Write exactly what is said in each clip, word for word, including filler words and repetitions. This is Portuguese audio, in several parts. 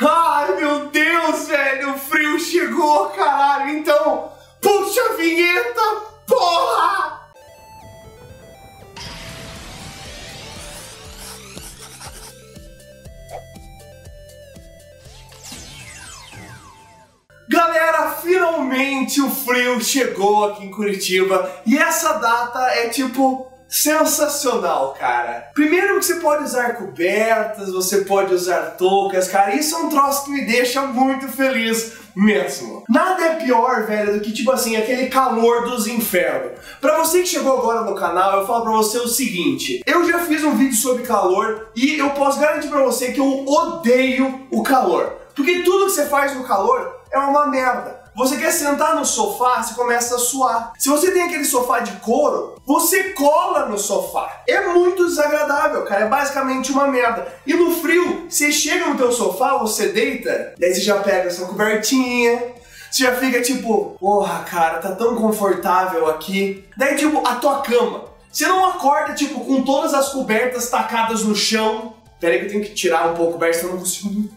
Ai, meu Deus, velho, o frio chegou, caralho. Então, puxa a vinheta, porra! Galera, finalmente o frio chegou aqui em Curitiba. E essa data é tipo... sensacional, cara. Primeiro que você pode usar cobertas, você pode usar toucas, cara. Isso é um troço que me deixa muito feliz mesmo. Nada é pior, velho, do que tipo assim, aquele calor dos infernos. Pra você que chegou agora no canal, eu falo pra você o seguinte: eu já fiz um vídeo sobre calor e eu posso garantir pra você que eu odeio o calor. Porque tudo que você faz no calor é uma merda. Você quer sentar no sofá, você começa a suar. Se você tem aquele sofá de couro, você cola no sofá. É muito desagradável, cara. É basicamente uma merda. E no frio, você chega no teu sofá, você deita, daí você já pega sua cobertinha, você já fica tipo, porra, cara, tá tão confortável aqui. Daí, tipo, a tua cama. Você não acorda, tipo, com todas as cobertas tacadas no chão. Pera aí que eu tenho que tirar um pouco a coberta, senão eu não consigo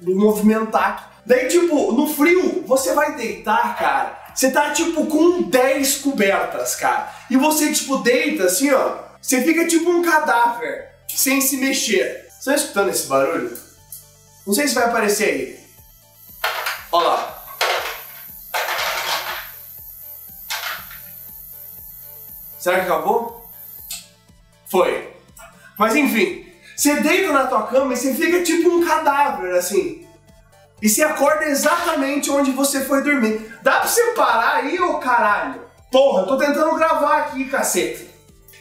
me movimentar aqui. Daí, tipo, no frio, você vai deitar, cara, você tá, tipo, com dez cobertas, cara. E você, tipo, deita assim, ó, você fica tipo um cadáver, sem se mexer. Você tá escutando esse barulho? Não sei se vai aparecer aí. Olha lá. Será que acabou? Foi. Mas, enfim, você deita na tua cama e você fica tipo um cadáver, assim. E você acorda exatamente onde você foi dormir. Dá pra você parar aí, ô caralho? Porra, eu tô tentando gravar aqui, cacete.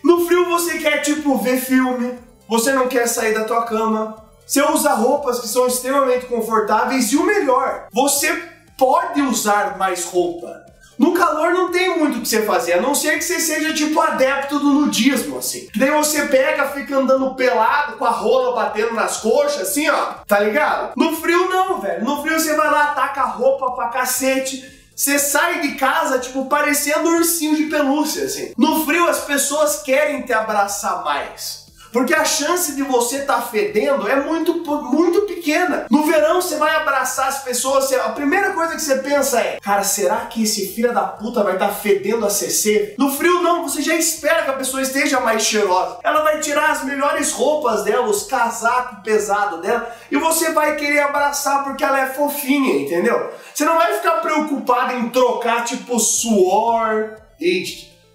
No frio você quer, tipo, ver filme. Você não quer sair da tua cama. Você usa roupas que são extremamente confortáveis. E o melhor, você pode usar mais roupa. No calor não tem muito o que você fazer, a não ser que você seja tipo adepto do nudismo, assim. Daí você pega, fica andando pelado, com a rola batendo nas coxas, assim, ó, tá ligado? No frio não, velho. No frio você vai lá, ataca a roupa pra cacete, você sai de casa, tipo, parecendo um ursinho de pelúcia, assim. No frio as pessoas querem te abraçar mais. Porque a chance de você estar tá fedendo é muito, muito pequena. No verão você vai abraçar as pessoas, você, a primeira coisa que você pensa é: cara, será que esse filho da puta vai estar tá fedendo a C C? No frio não, você já espera que a pessoa esteja mais cheirosa. Ela vai tirar as melhores roupas dela, os casacos pesados dela, e você vai querer abraçar porque ela é fofinha, entendeu? Você não vai ficar preocupado em trocar tipo suor e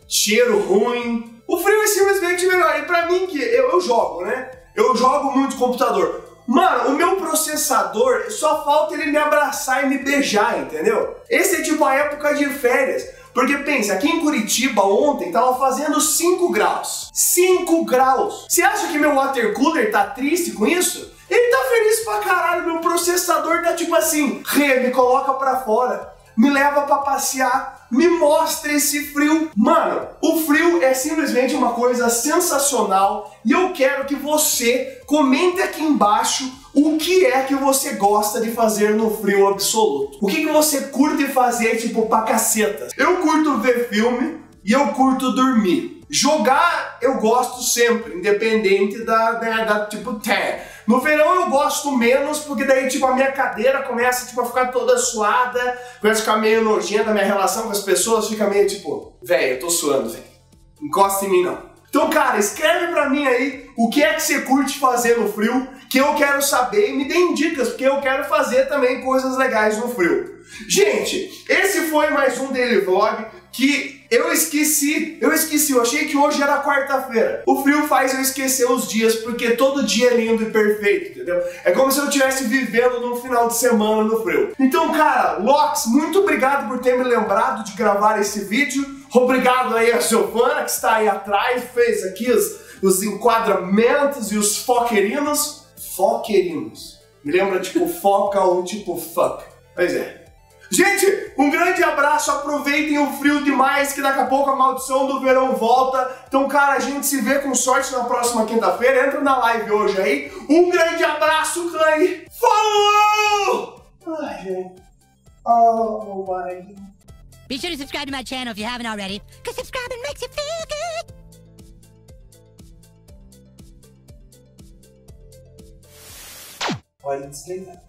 cheiro ruim. O frio é simplesmente melhor. E pra mim, que eu, eu jogo, né? Eu jogo muito computador. Mano, o meu processador, só falta ele me abraçar e me beijar, entendeu? Esse é tipo a época de férias. Porque pensa, aqui em Curitiba ontem tava fazendo cinco graus. cinco graus! Você acha que meu water cooler tá triste com isso? Ele tá feliz pra caralho. Meu processador tá tipo assim: Rê, me coloca pra fora. Me leva pra passear. Me mostra esse frio. Mano, o frio é simplesmente uma coisa sensacional. E eu quero que você comente aqui embaixo o que é que você gosta de fazer no frio absoluto. O que, que você curte fazer, tipo, pra caceta? Eu curto ver filme e eu curto dormir. Jogar eu gosto sempre, independente da, da, da tipo, té. No verão eu gosto menos, porque daí, tipo, a minha cadeira começa, tipo, a ficar toda suada, começa a ficar meio nojenta, a minha relação com as pessoas fica meio, tipo, velho, eu tô suando, velho, encosta em mim não. Então, cara, escreve pra mim aí o que é que você curte fazer no frio, que eu quero saber, e me deem dicas, porque eu quero fazer também coisas legais no frio. Gente, esse foi mais um Daily Vlog que... Eu esqueci, eu esqueci, eu achei que hoje era quarta-feira. O frio faz eu esquecer os dias, porque todo dia é lindo e perfeito, entendeu? É como se eu estivesse vivendo num final de semana no frio. Então, cara, Lox, muito obrigado por ter me lembrado de gravar esse vídeo. Obrigado aí a Giovana, que está aí atrás, fez aqui os, os enquadramentos e os foquerinos. Foquerinos. Me lembra tipo foca ou tipo fuck. Pois é. Gente, um grande abraço, aproveitem o frio demais, que daqui a pouco a maldição do verão volta. Então, cara, a gente se vê com sorte na próxima quinta-feira. Entra na live hoje aí. Um grande abraço, clã! Falou! Ai, gente. Oh, my God. Be sure to subscribe to my channel if you haven't already, because subscribing makes you feel good. pode desligar.